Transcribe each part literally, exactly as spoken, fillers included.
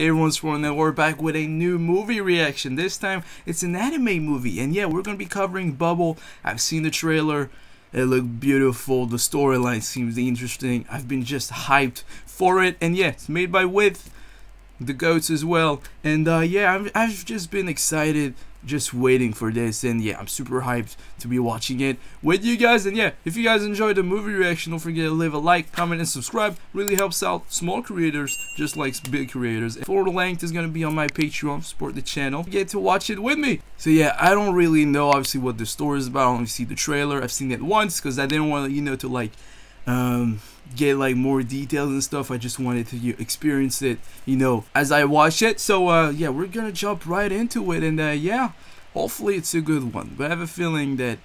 Hey everyone, Sworn, and we're back with a new movie reaction. This time, it's an anime movie, and yeah, we're gonna be covering Bubble. I've seen the trailer, it looked beautiful, the storyline seems interesting, I've been just hyped for it, and yeah, it's made by Wit, the goats as well, and uh, yeah, I've, I've just been excited, just waiting for this, and yeah, I'm super hyped to be watching it with you guys. And yeah, if you guys enjoyed the movie reaction, don't forget to leave a like, comment, and subscribe. Really helps out small creators just like big creators. And for the length is gonna be on my Patreon. Support the channel, get to watch it with me. So yeah, I don't really know obviously what the story is about. I only see the trailer. I've seen it once because I didn't want, you know, to like um get like more details and stuff. I just wanted to you, experience it, you know, as I watch it. So uh yeah, we're gonna jump right into it, and uh yeah, hopefully it's a good one, but I have a feeling that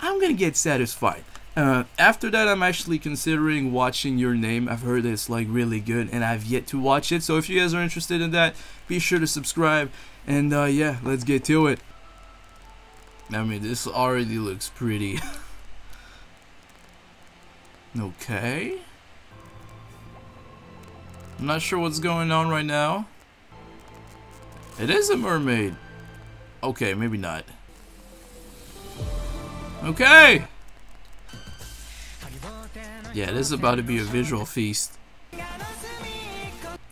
I'm gonna get satisfied. Uh after that, I'm actually considering watching Your Name. I've heard it's like really good and I've yet to watch it, so if you guys are interested in that, be sure to subscribe, and uh yeah, let's get to it. I mean, this already looks pretty. Okay, I'm not sure what's going on right now. It is a mermaid. Okay, maybe not. Okay. Yeah, this is about to be a visual feast.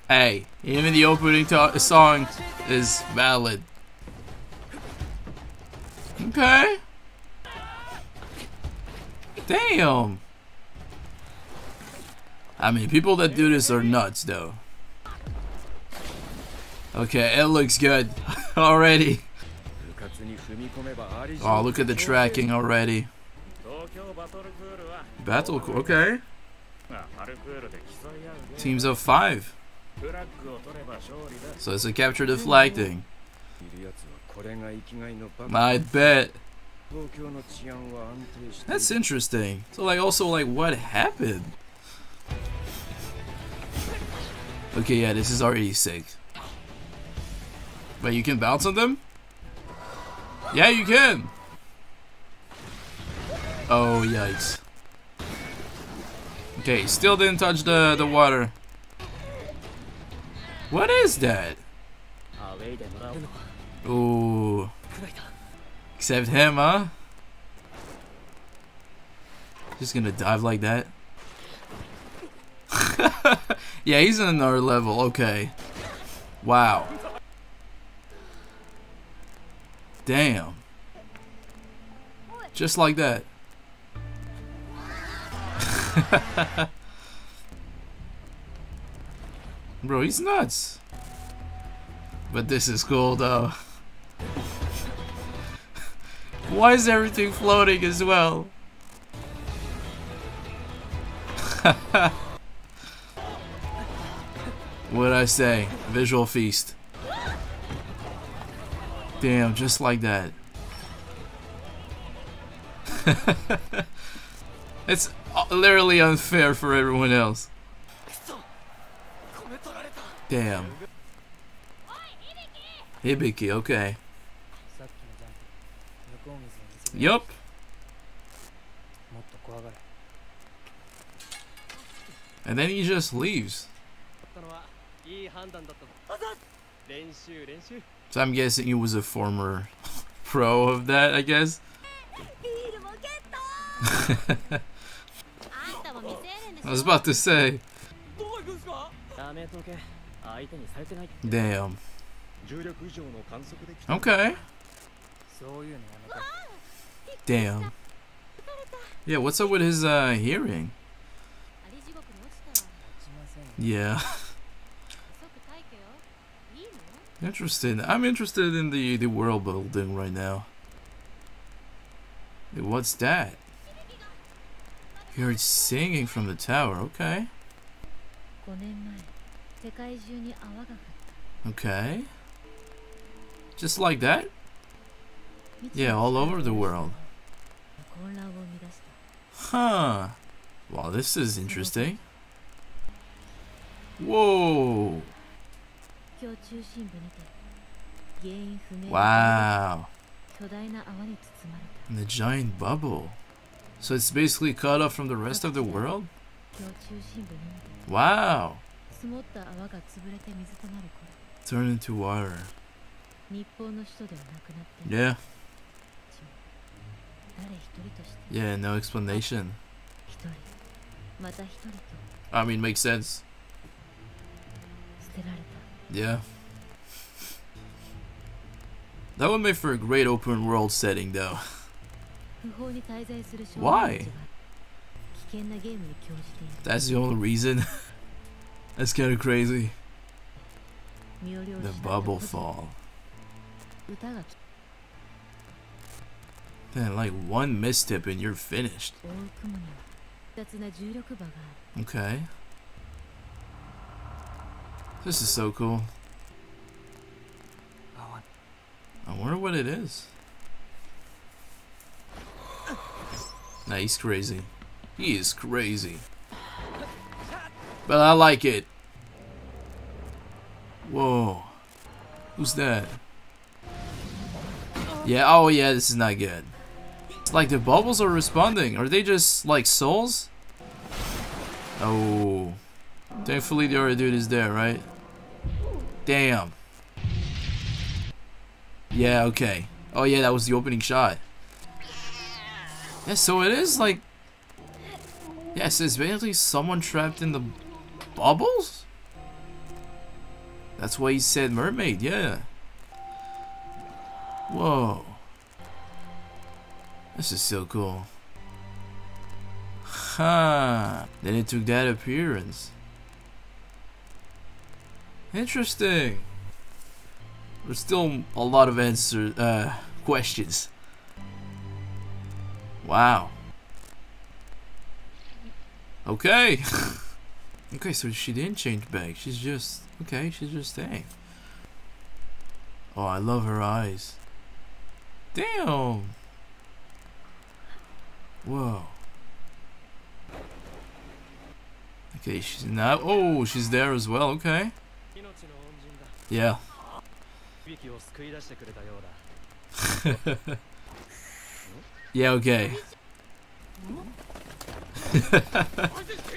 Hey, even the opening song is valid. Okay. Damn. I mean, people that do this are nuts, though. Okay, it looks good already. Oh, look at the tracking already. Battle, okay. Teams of five. So it's a capture the flag thing. I bet. That's interesting. So, like, also, like, what happened? Okay, yeah, this is already sick. But you can bounce on them? Yeah, you can! Oh, yikes. Okay, still didn't touch the, the water. What is that? Ooh. Except him, huh? Just gonna dive like that? Yeah, he's in another level. Okay. Wow. Damn. Just like that. Bro, he's nuts. But this is cool, though. Why is everything floating as well? What'd I say? Visual feast. Damn, just like that. It's literally unfair for everyone else. Damn. Hibiki, okay. Yup. And then he just leaves. So I'm guessing he was a former pro of that, I guess. I was about to say. Damn. Okay. Damn. Yeah, what's up with his uh, hearing? Yeah. Interesting. I'm interested in the the world building right now. What's that? You heard singing from the tower. Okay. Okay. Just like that? Yeah, all over the world. Huh. Wow, this is interesting. Whoa. Wow. And the giant bubble. So it's basically cut off from the rest of the world? Wow. Turn into water. Yeah. Yeah, no explanation. I mean, makes sense. Yeah. That would make for a great open world setting, though. Why? That's the only reason? That's kind of crazy. The bubble fall. Then, like one mistip and you're finished. Okay. This is so cool. I wonder what it is. Nah, he's crazy. He is crazy. But I like it. Whoa. Who's that? Yeah, oh yeah, this is not good. It's like the bubbles are responding. Are they just like souls? Oh. Thankfully the other dude is there, right? Damn. Yeah, okay. Oh yeah, that was the opening shot. Yeah, so it is like... Yeah, so it's basically someone trapped in the bubbles? That's why he said mermaid, yeah. Whoa. This is so cool. Ha! Huh. Then it took that appearance. Interesting. There's still a lot of answer uh questions. Wow. Okay. Okay, so she didn't change back. She's just okay, she's just staying. Oh, I love her eyes. Damn. Whoa. Okay, she's not. Oh, she's there as well. Okay. Yeah. Yeah. Okay.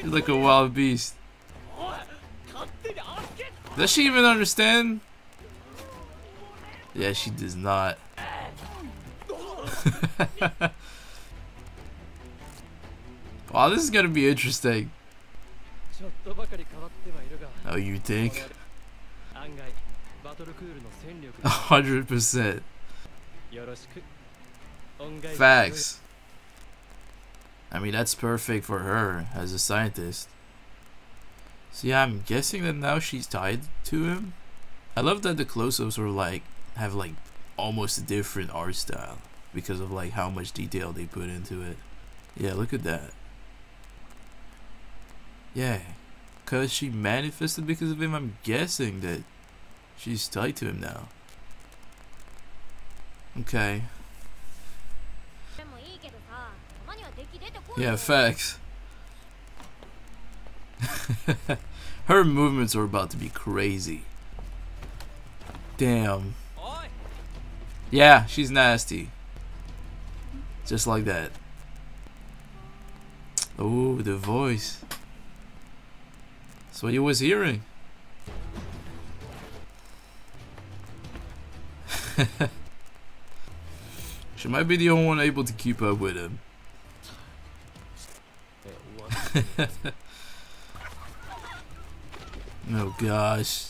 You're like a wild beast. Does she even understand? Yeah, she does not. Wow, this is gonna be interesting. Oh, you think? A hundred percent. Facts. I mean, that's perfect for her as a scientist. So yeah, I'm guessing that now she's tied to him. I love that the close-ups were like have like almost a different art style because of like how much detail they put into it. Yeah, look at that. Yeah, cause she manifested because of him. I'm guessing that she's tied to him now. Okay. Yeah, facts. Her movements are about to be crazy. Damn. Yeah, she's nasty. Just like that. Oh, the voice. That's what you was hearing. She might be the only one able to keep up with him. Oh gosh.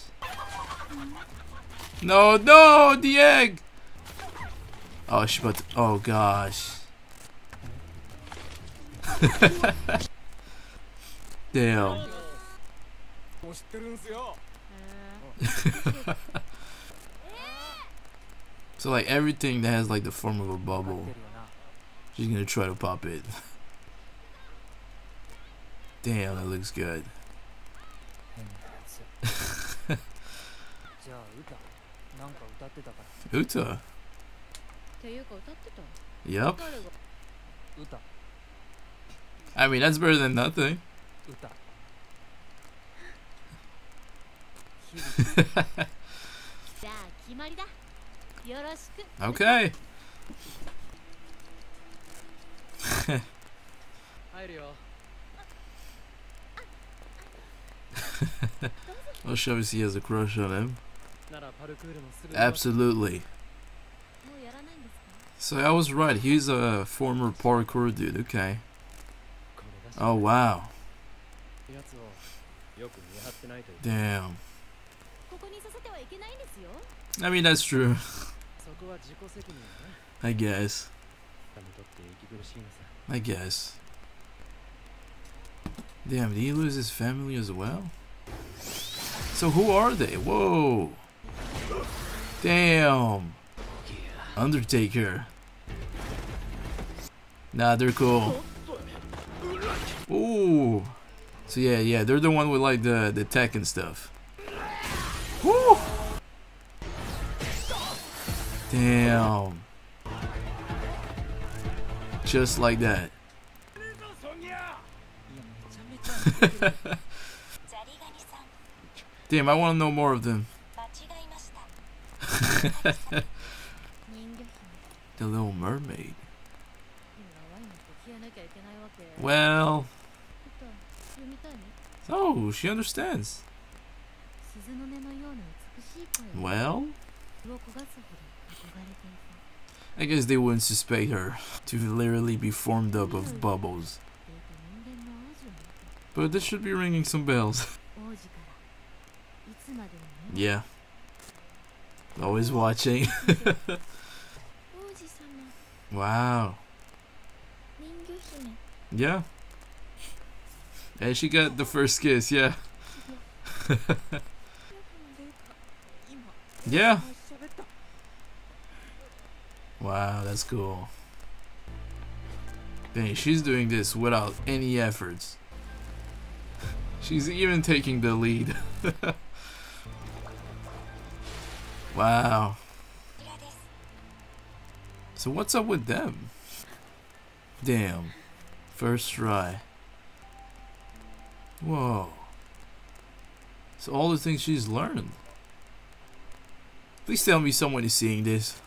No, no, the egg. Oh, she's about to, oh gosh. Damn. So like everything that has like the form of a bubble, she's gonna try to pop it. Damn, that looks good. Uta. Yep. I mean, that's better than nothing. Okay. Well, she obviously has a crush on him. Absolutely. So I was right, he's a former parkour dude, okay. Oh wow. Damn. I mean, that's true. I guess. I guess. Damn, did he lose his family as well? So who are they? Whoa. Damn. Undertaker. Nah, they're cool. Ooh. So yeah, yeah, they're the one with like the, the tech and stuff. Woo! Damn. Just like that. Damn, I want to know more of them. The Little Mermaid. Well. Oh, she understands. Well. I guess they wouldn't suspect her to literally be formed up of bubbles. But this should be ringing some bells. Yeah. Always watching. Wow. Yeah. And she got the first kiss, yeah. Yeah. Wow, that's cool. Dang, she's doing this without any efforts. She's even taking the lead. Wow. So what's up with them? Damn. First try. Whoa. So all the things she's learned. Please tell me someone is seeing this.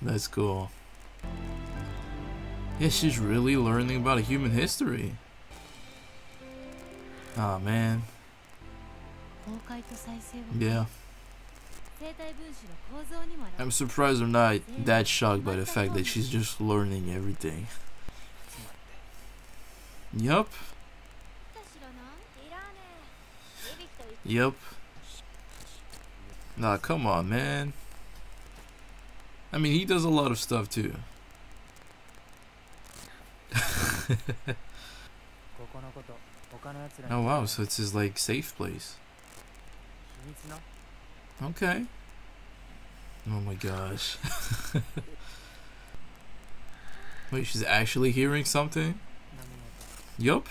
That's cool. Yeah, she's really learning about human history. Oh man. Yeah. I'm surprised I'm not that shocked by the fact that she's just learning everything. Yup. Yup. Nah, come on, man. I mean, he does a lot of stuff too. Oh wow, so it's his like safe place. Okay. Oh my gosh. Wait, she's actually hearing something? Yup.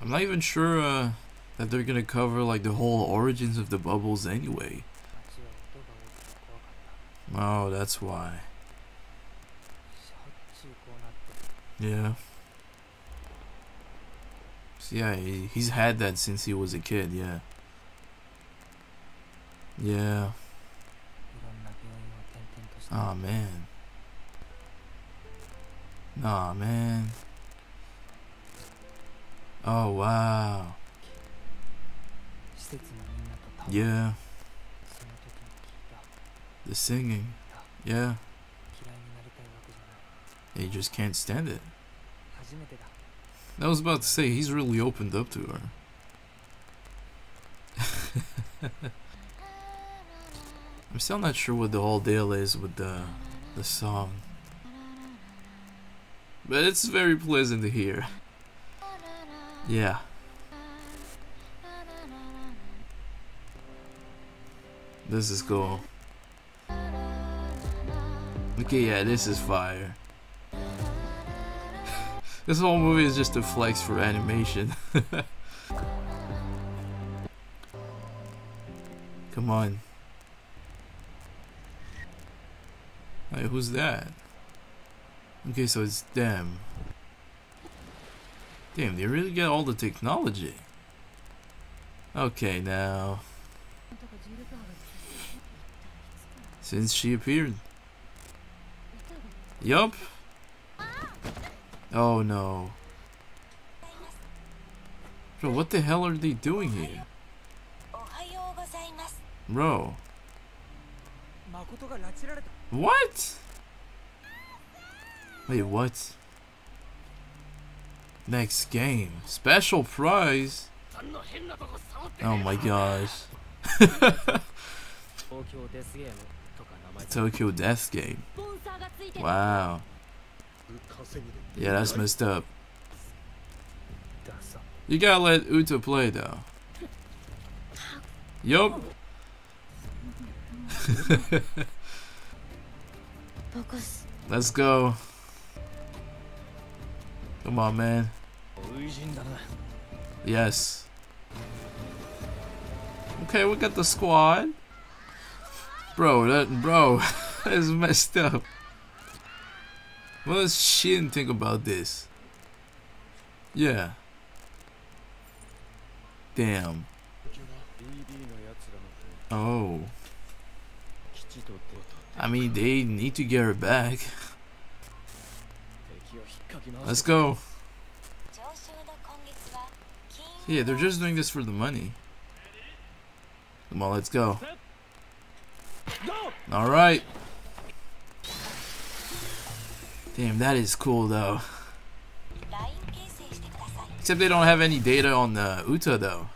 I'm not even sure uh, that they're gonna cover like the whole origins of the bubbles anyway. Oh, that's why. Yeah. So yeah, he, he's had that since he was a kid, yeah. Yeah. Aw, man. Aw, man. Oh, wow. Yeah. The singing, yeah. He just can't stand it. I was about to say, he's really opened up to her. I'm still not sure what the whole deal is with the, the song. But it's very pleasant to hear. Yeah. This is cool. Okay, yeah, this is fire. This whole movie is just a flex for animation. Come on. Hey, who's that? Okay, so it's them. Damn, they really get all the technology. Okay, now. Since she appeared. Yup. Oh no. Bro, what the hell are they doing here? Bro. What? Wait, what? Next game. Special prize. Oh my gosh. Tokyo Death game. Wow. Yeah, that's messed up. You gotta let Uta play though. Yup. Let's go. Come on, man. Yes. Okay, we got the squad. Bro, that bro that is messed up. What does Shin think about this? Yeah. Damn. Oh. I mean, they need to get her back. Let's go. Yeah, they're just doing this for the money. Come on, let's go. Alright. Damn, that is cool though. Except they don't have any data on the Uta though.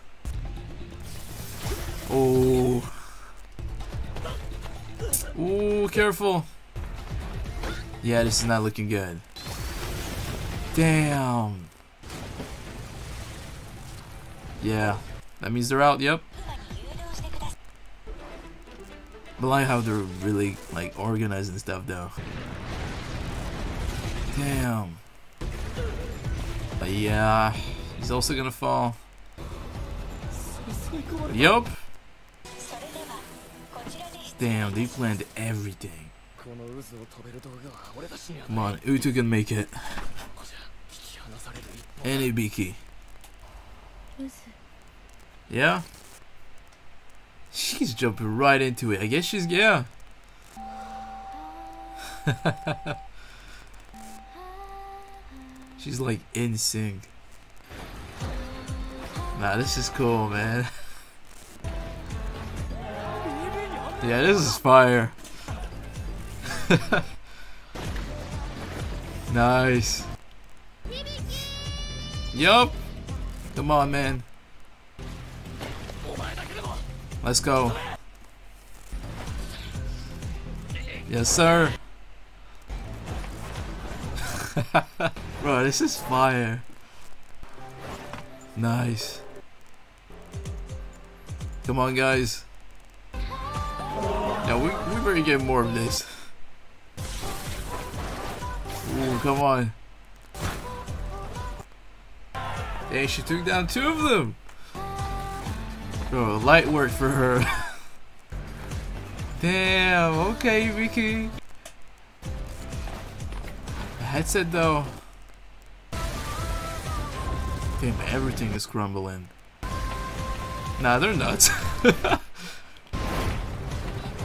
Oh. Ooh, careful. Yeah, this is not looking good. Damn. Yeah, that means they're out, yep. But I like how they're really like organizing stuff though. Damn. But yeah, he's also gonna fall. Yup. Damn, they planned everything. Come on, Uta can make it. And Hibiki. Yeah? She's jumping right into it. I guess she's, yeah. She's like in sync. Nah, this is cool, man. Yeah, this is fire. Nice. Yup. Come on, man. Let's go. Yes, sir. Bro, this is fire. Nice. Come on, guys. Yeah, we, we better get more of this. Ooh, come on. Dang, she took down two of them. Bro, light work for her. Damn, okay, Vicky. Headset though. Damn, everything is crumbling. Nah, they're nuts.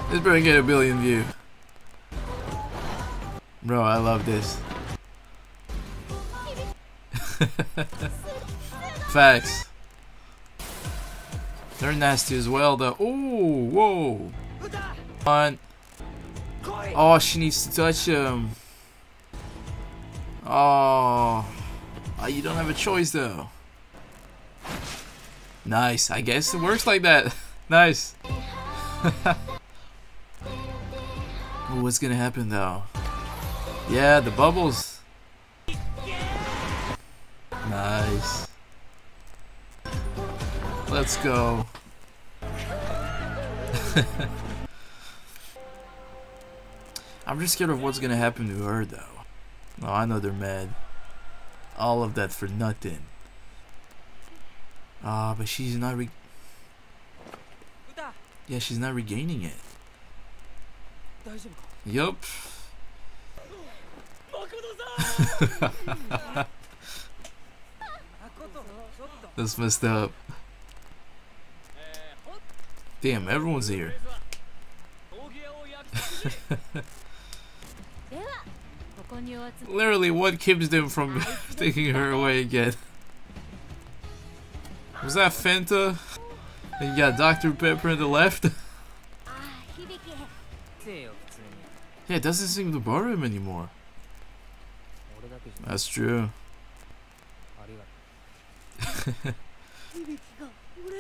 This better get a billion view. Bro, I love this. Facts. They're nasty as well though. Ooh, whoa. Come on. Oh, she needs to touch him. Oh. Oh, you don't have a choice though. Nice. I guess it works like that. Nice. Ooh, what's gonna happen though? Yeah, the bubbles. Nice. Let's go. I'm just scared of what's gonna happen to her though. Oh, I know they're mad. All of that for nothing. Ah, uh, but she's not re- Yeah, she's not regaining it. Yup. That's messed up. Damn, everyone's here. Literally, what keeps them from taking her away again? Was that Fanta? Then you got Doctor Pepper on the left. Yeah, it doesn't seem to bother him anymore. That's true.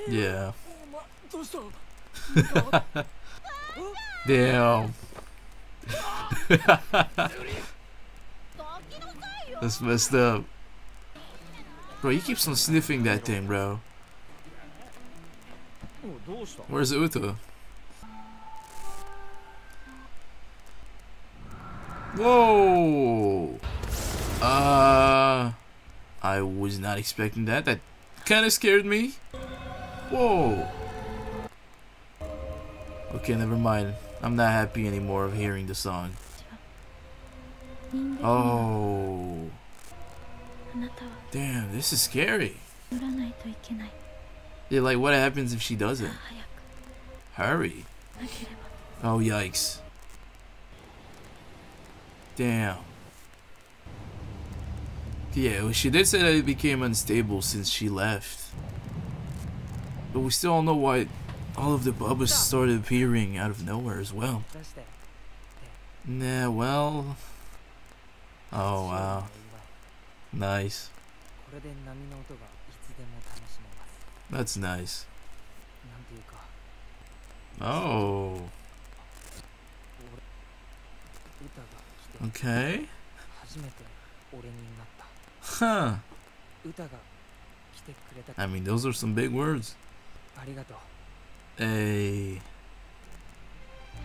Yeah. Damn. That's messed up. Bro, he keeps on sniffing that thing, bro. Where's Uta? Whoa! Uh, I was not expecting that. That kind of scared me. Whoa! Okay, never mind. I'm not happy anymore of hearing the song. Oh. Damn, this is scary. Yeah, like what happens if she doesn't? Hurry. Oh, yikes. Damn. Yeah, well, she did say that it became unstable since she left. But we still don't know why all of the bubbas started appearing out of nowhere as well. Nah, well... Oh, wow. Nice. That's nice. Oh. Okay. Huh. I mean, those are some big words. Hey.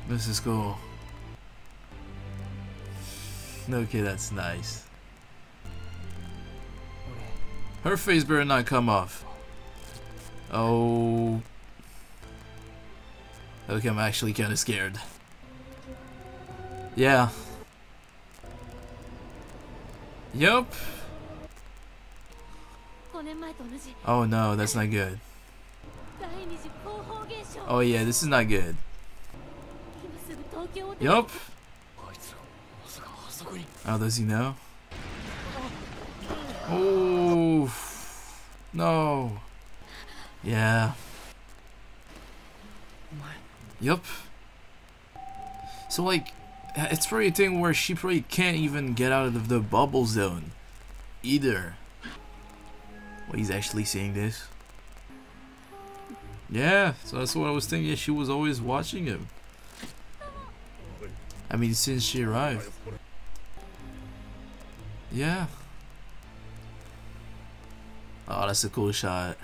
This is cool. Okay, that's nice. Her face better not come off. Oh. Okay, I'm actually kind of scared. Yeah. Yup. Oh no, that's not good. Oh yeah, this is not good. Yup. Oh, does he know? Oh. No. Yeah. Yup. So like, it's probably a thing where she probably can't even get out of the bubble zone either. Well, he's actually seeing this. Yeah, so that's what I was thinking. She was always watching him. I mean, since she arrived. Yeah. Oh, that's a cool shot.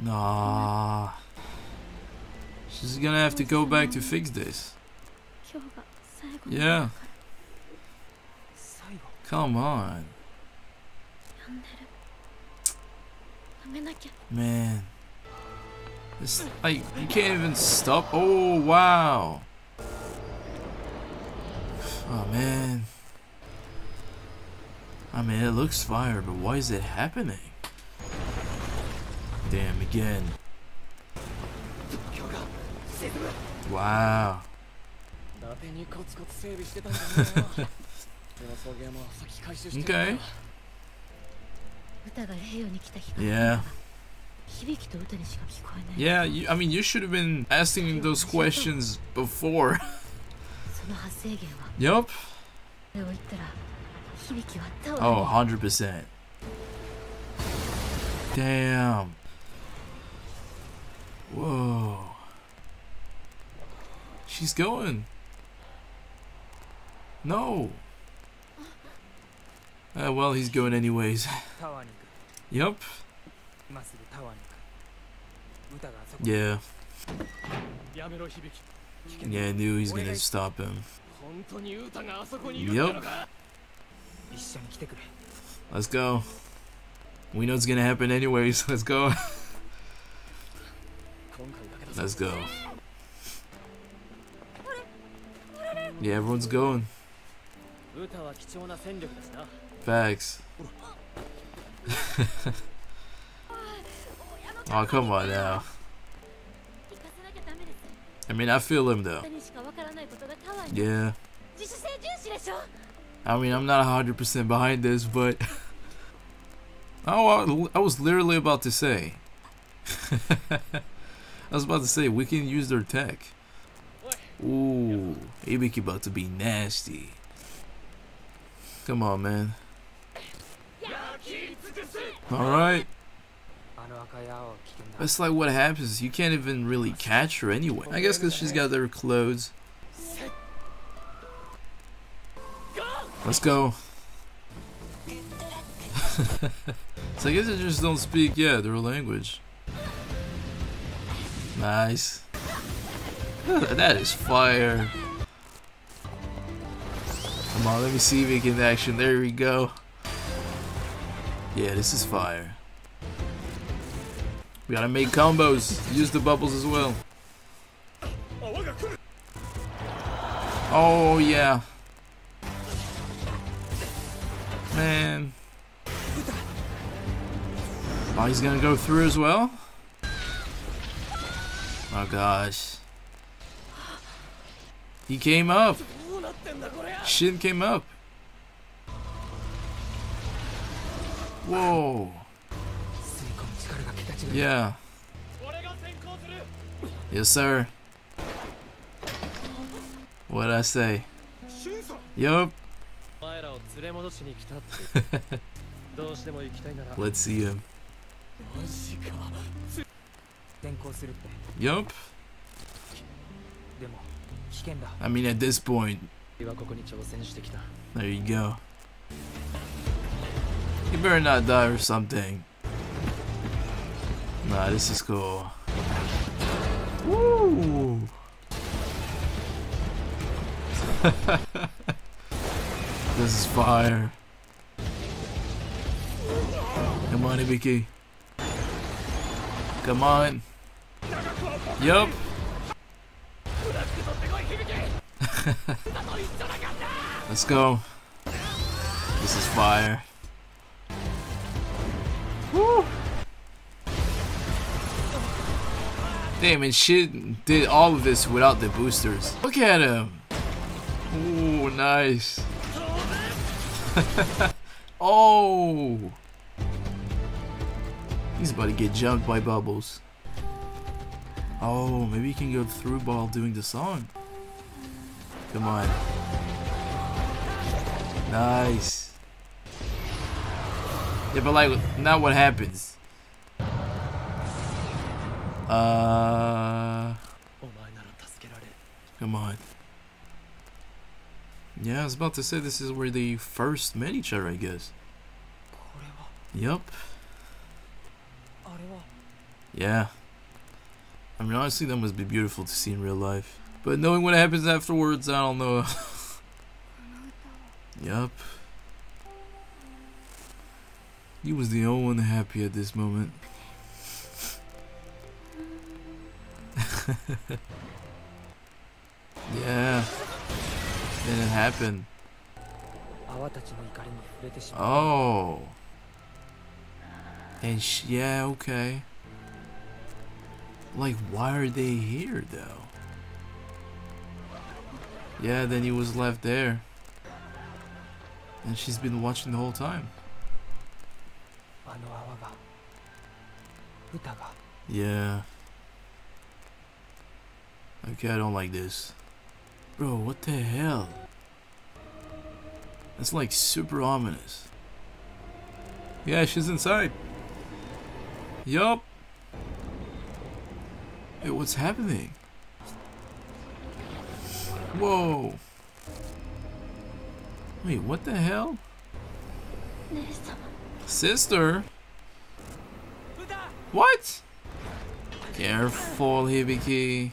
Nah. She's gonna have to go back to fix this. Yeah. Come on. Man. It's like, you can't even stop. Oh, wow. Oh, man. I mean, it looks fire, but why is it happening? Damn, again. Wow. Okay. Yeah. Yeah, you, I mean, you should have been asking those questions before. Yup. Oh, one hundred percent. Damn. Whoa. She's going. No. Uh, well, he's going anyways. Yup. Yeah. Yeah, I knew he's gonna stop him. Yup. Let's go. We know it's gonna happen anyways. Let's go. Let's go. Yeah, everyone's going. Facts. Oh, come on now. I mean, I feel him though. Yeah. I mean, I'm not one hundred percent behind this, but Oh, I was literally about to say. I was about to say, we can use their tech. Ooh, Hibiki about to be nasty. Come on, man. Alright. That's like what happens. You can't even really catch her anyway. I guess because she's got their clothes. Let's go. So I guess they just don't speak, yeah, their language. Nice. That is fire. Come on, let me see if we can action. There we go. Yeah, this is fire. We gotta make combos. Use the bubbles as well. Oh, yeah. Man. Oh, he's gonna go through as well? Oh gosh. He came up. Shin came up. Whoa. Yeah. Yes, sir. What'd I say? Yup. Let's see him. Yup. I mean, at this point. There you go. You better not die or something. Nah, this is cool. Woo! This is fire. Come on, Hibiki. Come on. Yup. Let's go. This is fire. Woo! Damn, and she did all of this without the boosters. Look at him. Ooh, nice. Oh. He's about to get jumped by Bubbles. Oh, maybe he can go through ball doing the song. Come on. Nice. Yeah, but like, now what happens? Uh. Come on. Yeah, I was about to say this is where they first met each other, I guess. Yup. Yeah. I mean, honestly, that must be beautiful to see in real life. But knowing what happens afterwards, I don't know. Yup. He was the only one happy at this moment. Yeah. Then it happened. Oh. And sh yeah, okay. Like, why are they here, though? Yeah, then he was left there. And she's been watching the whole time. Yeah. Okay, I don't like this. Bro, what the hell? That's like super ominous. Yeah, she's inside. Yup. Hey, what's happening? Whoa. Wait, what the hell? Sister? What? Careful, Hibiki.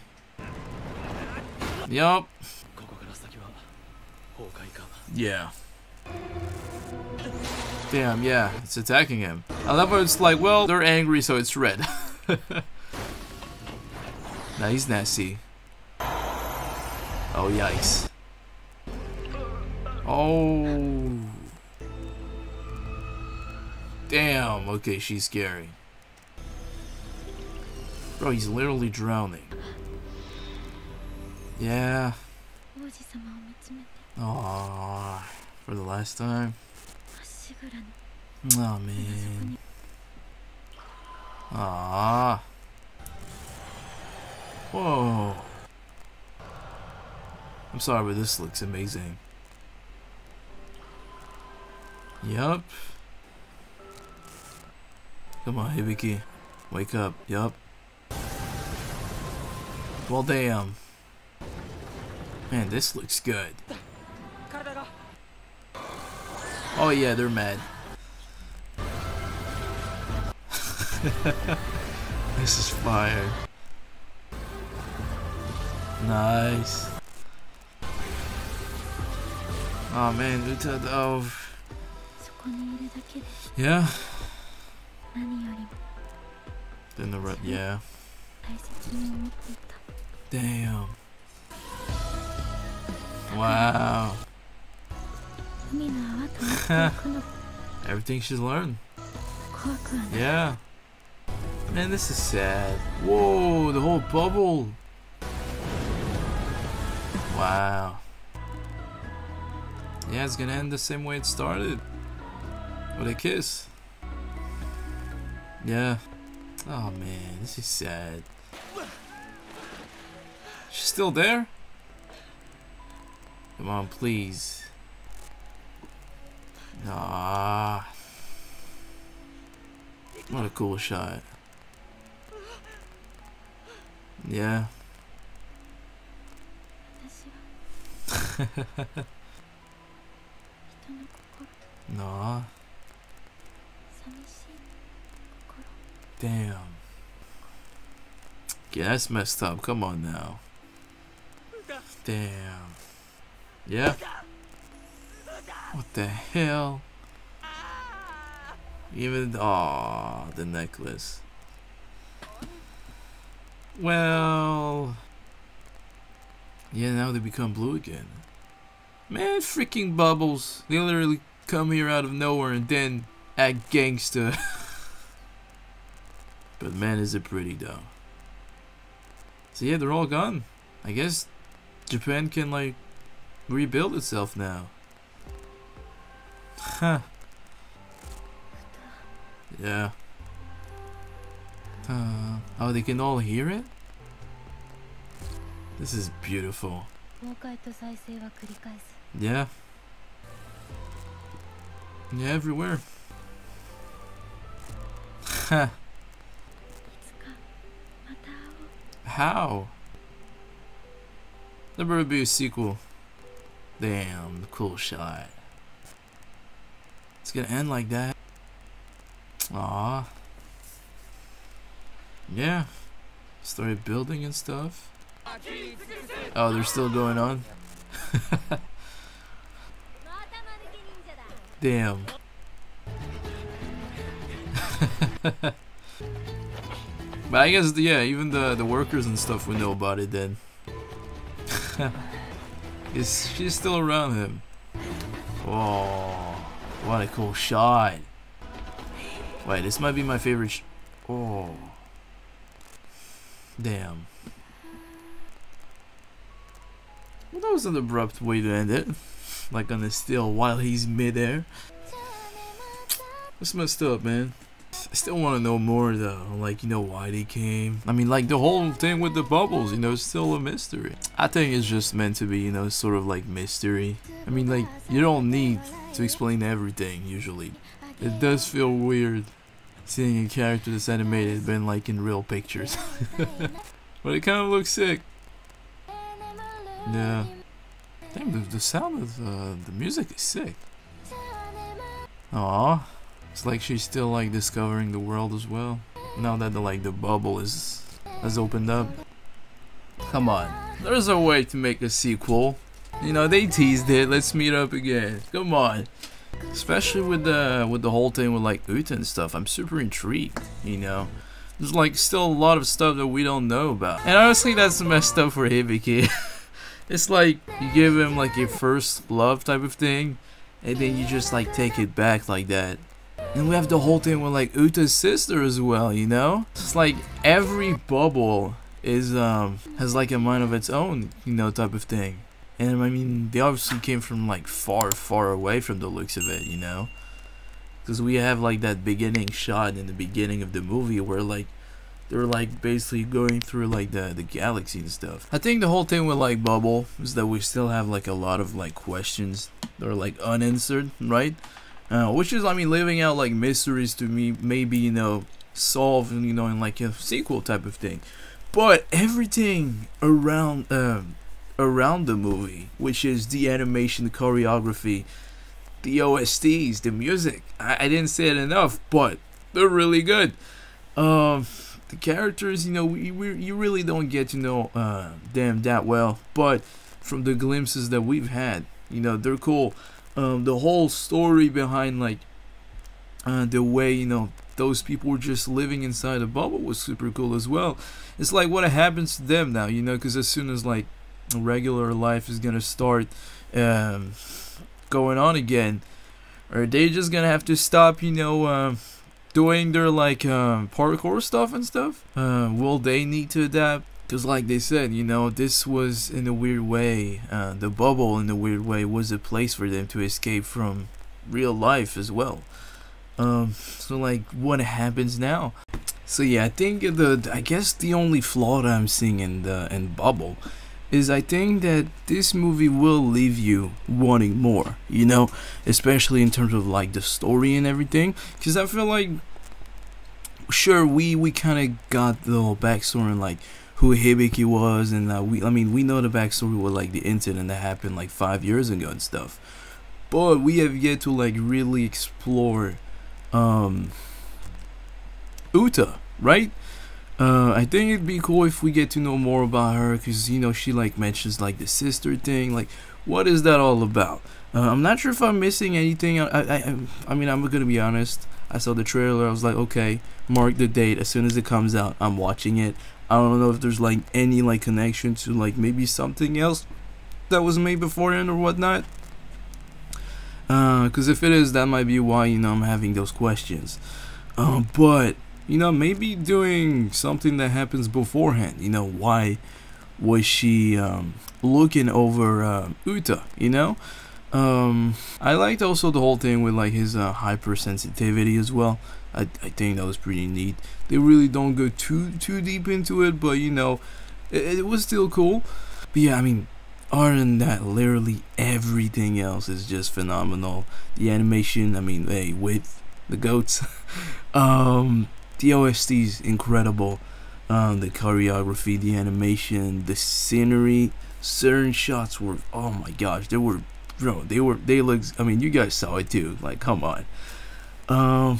Yup. Yeah. Damn, yeah. It's attacking him. I love how it's like, well, they're angry, so it's red. Nah, he's nasty. Oh, yikes. Oh. Damn, okay, she's scary. Bro, he's literally drowning. Yeah. Aww, for the last time. Oh, man. Ah. Whoa. I'm sorry, but this looks amazing. Yup. Come on, Hibiki. Wake up. Yup. Well, damn. Man, this looks good. Oh yeah, they're mad. This is fire. Nice. Oh man, Uta. Oh. Yeah. Then the rut. Yeah. Damn. Wow. Everything she's learned. Yeah. Man, this is sad. Whoa, the whole bubble. Wow. Yeah, it's gonna end the same way it started. With a kiss. Yeah. Oh man, this is sad. She's still there? Come on, please. Aww. What a cool shot. Yeah. No. Damn. Yeah, that's messed up. Come on now. Damn. Yeah. What the hell? Even oh, the necklace. Well. Yeah, now they become blue again. Man, freaking bubbles. They literally come here out of nowhere and then act gangster. But man, is it pretty though. So yeah, they're all gone. I guess Japan can like rebuild itself now. Huh. Yeah. Uh, oh, they can all hear it? This is beautiful. Yeah. Yeah, everywhere. Huh. How? There better be a sequel. Damn, cool shot. It's gonna end like that. Aww. Yeah. Started building and stuff. Oh, they're still going on? Damn. But I guess, yeah, even the, the workers and stuff would know about it then. Is she's still around him. Oh, what a cool shot. Wait, this might be my favorite sh oh. Damn. Well, that was an abrupt way to end it. Like on the still while he's midair. That's messed up, man. I still want to know more though, like, you know, why they came. I mean, like, the whole thing with the bubbles, you know, it's still a mystery. I think it's just meant to be, you know, sort of like mystery. I mean, like, you don't need to explain everything, usually. It does feel weird seeing a character that's animated been like in real pictures. But it kind of looks sick. Yeah. Damn, the, the sound of uh, the music is sick. Aww. It's like she's still like discovering the world as well. Now that the like the bubble is has opened up. Come on. There's a way to make a sequel. You know, they teased it. Let's meet up again. Come on. Especially with the with the whole thing with like Uta and stuff. I'm super intrigued, you know. There's like still a lot of stuff that we don't know about. And honestly, that's messed up for Hibiki. It's like you give him like a first love type of thing and then you just like take it back like that. And we have the whole thing with like Uta's sister as well, you know? It's like every bubble is um has like a mind of its own, you know, type of thing. And I mean, they obviously came from like far, far away from the looks of it, you know? Because we have like that beginning shot in the beginning of the movie where like they're like basically going through like the, the galaxy and stuff. I think the whole thing with like Bubble is that we still have like a lot of like questions that are like unanswered, right? Uh, which is, I mean, leaving out like mysteries to me, maybe, you know, solve, you know, in like a sequel type of thing. But everything around uh, around the movie, which is the animation, the choreography, the O S Ts, the music, I, I didn't say it enough, but they're really good. Um, the characters, you know, we, we, you really don't get to know uh, them that well, but from the glimpses that we've had, you know, they're cool. Um, the whole story behind like uh, the way, you know, those people were just living inside a bubble was super cool as well. It's like what happens to them now, you know, because as soon as like regular life is gonna start um, going on again, or they just gonna have to stop, you know, uh, doing their like um, parkour stuff and stuff. Uh, will they need to adapt? Because like they said, you know, this was in a weird way, uh, the bubble in a weird way was a place for them to escape from real life as well. Um, so like what happens now? So yeah, I think the, I guess the only flaw that I'm seeing in the in Bubble is I think that this movie will leave you wanting more, you know, especially in terms of like the story and everything, because I feel like, sure, we, we kind of got the whole backstory and like who Hibiki was, and uh, we I mean we know the backstory with like the incident that happened like five years ago and stuff, but we have yet to like really explore um Uta, right? uh I think it'd be cool if we get to know more about her, because you know she like mentions like the sister thing, like what is that all about? uh, I'm not sure if I'm missing anything. I, I, I mean I'm gonna be honest, I saw the trailer, I was like, okay, mark the date, as soon as it comes out I'm watching it. I don't know if there's like any like connection to like maybe something else that was made beforehand or whatnot. Because uh, if it is, that might be why, you know, I'm having those questions. Uh, but you know, maybe doing something that happens beforehand. You know, why was she um, looking over uh, Uta? You know, um, I liked also the whole thing with like his uh, hypersensitivity as well. I, I think that was pretty neat. They really don't go too too deep into it, but you know, it, it was still cool. But yeah, I mean, other than that, literally everything else is just phenomenal. The animation, I mean, hey, Wit, the goats. um, the O S T is incredible. Um, the choreography, the animation, the scenery. Certain shots were, oh my gosh, they were, bro, they were, they looked. I mean, you guys saw it too. Like, come on. Um.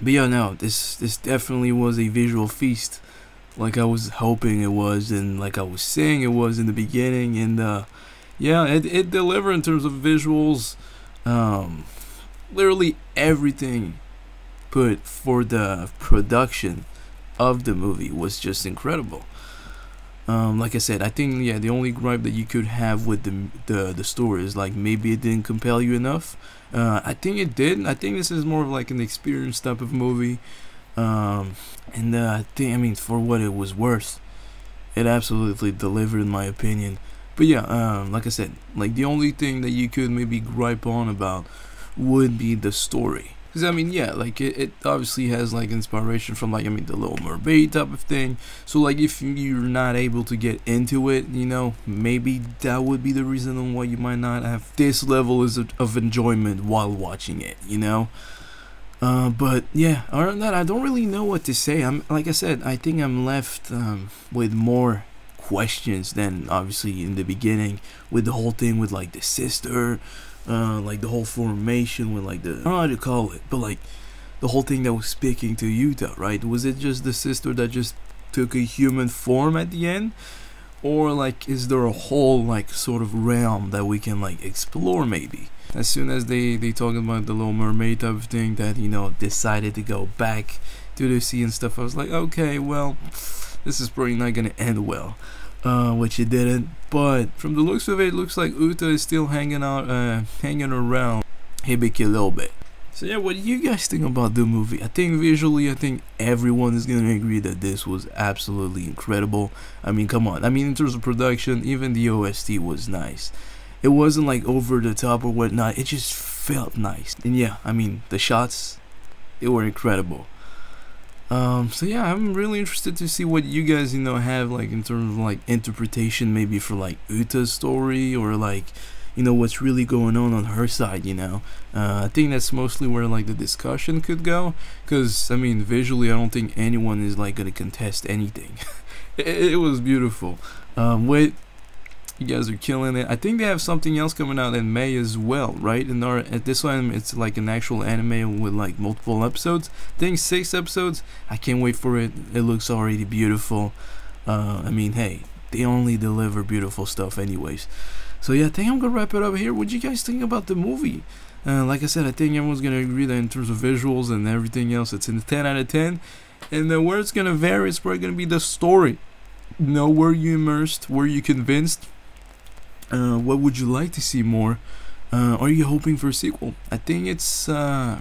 But yeah, no, this this definitely was a visual feast, like I was hoping it was, and like I was saying it was in the beginning, and uh, yeah, it it delivered in terms of visuals, um, literally everything put for the production of the movie was just incredible. Um, like I said, I think yeah, the only gripe that you could have with the the the story is like maybe it didn't compel you enough. Uh, I think it did. I think this is more of like an experience type of movie, um, and uh, I think I mean for what it was worth, it absolutely delivered in my opinion. But yeah, um, like I said, like the only thing that you could maybe gripe on about would be the story, because I mean yeah, like it, it obviously has like inspiration from like I mean the Little Mermaid type of thing. So like if you're not able to get into it, you know, maybe that would be the reason why you might not have this level of enjoyment while watching it, you know. Uh, but yeah, other than that, I don't really know what to say. I'm like I said, I think I'm left um, with more questions than obviously in the beginning with the whole thing with like the sister. Uh, like the whole formation with like the, I don't know how to call it, but like the whole thing that was speaking to Uta, right? Was it just the sister that just took a human form at the end? Or like is there a whole like sort of realm that we can like explore maybe? As soon as they, they talking about the Little Mermaid type of thing that, you know, decided to go back to the sea and stuff, I was like, okay, well, this is probably not gonna end well. Uh, which it didn't, but from the looks of it, it looks like Uta is still hanging out, uh, hanging around Hibiki a little bit. So yeah, what do you guys think about the movie? I think visually, I think everyone is gonna agree that this was absolutely incredible. I mean, come on. I mean, in terms of production, even the O S T was nice. It wasn't like over the top or whatnot. It just felt nice. And yeah, I mean, the shots, they were incredible. Um, so yeah, I'm really interested to see what you guys, you know, have, like, in terms of, like, interpretation, maybe for, like, Uta's story, or, like, you know, what's really going on on her side, you know. Uh, I think that's mostly where, like, the discussion could go, because, I mean, visually, I don't think anyone is, like, gonna contest anything. it, it was beautiful. Um, Wit, you guys are killing it. I think they have something else coming out in May as well, right? And our, at this one, it's like an actual anime with, like, multiple episodes. I think six episodes. I can't wait for it. It looks already beautiful. Uh, I mean, hey, they only deliver beautiful stuff anyways. So yeah, I think I'm gonna wrap it up here. What do you guys think about the movie? Uh, like I said, I think everyone's gonna agree that in terms of visuals and everything else, it's in ten out of ten. And then where it's gonna vary is probably gonna be the story. You know, were you immersed? Were you convinced? Uh, what would you like to see more? Uh, are you hoping for a sequel? I think it's uh,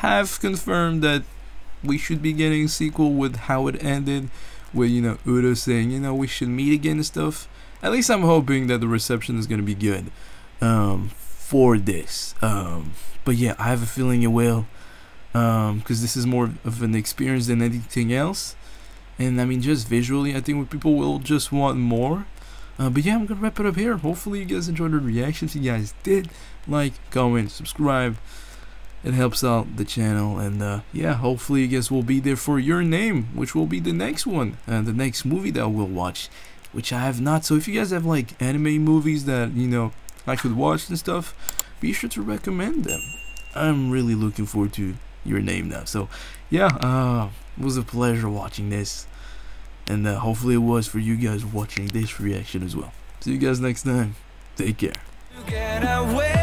half confirmed that we should be getting a sequel with how it ended, with, you know, Uta saying, you know, we should meet again and stuff. At least I'm hoping that the reception is going to be good um, for this. Um, but yeah, I have a feeling it will, because um, this is more of an experience than anything else. And I mean, just visually, I think people will just want more. Uh, but yeah, I'm gonna wrap it up here. Hopefully you guys enjoyed the reaction. If you guys did, like, comment, subscribe. It helps out the channel. And uh, yeah, hopefully you guys will be there for Your Name, which will be the next one, uh, the next movie that we'll watch, which I have not. So if you guys have, like, anime movies that, you know, I could watch and stuff, be sure to recommend them. I'm really looking forward to Your Name now. So yeah, uh, it was a pleasure watching this. And uh, hopefully it was for you guys watching this reaction as well. See you guys next time. Take care.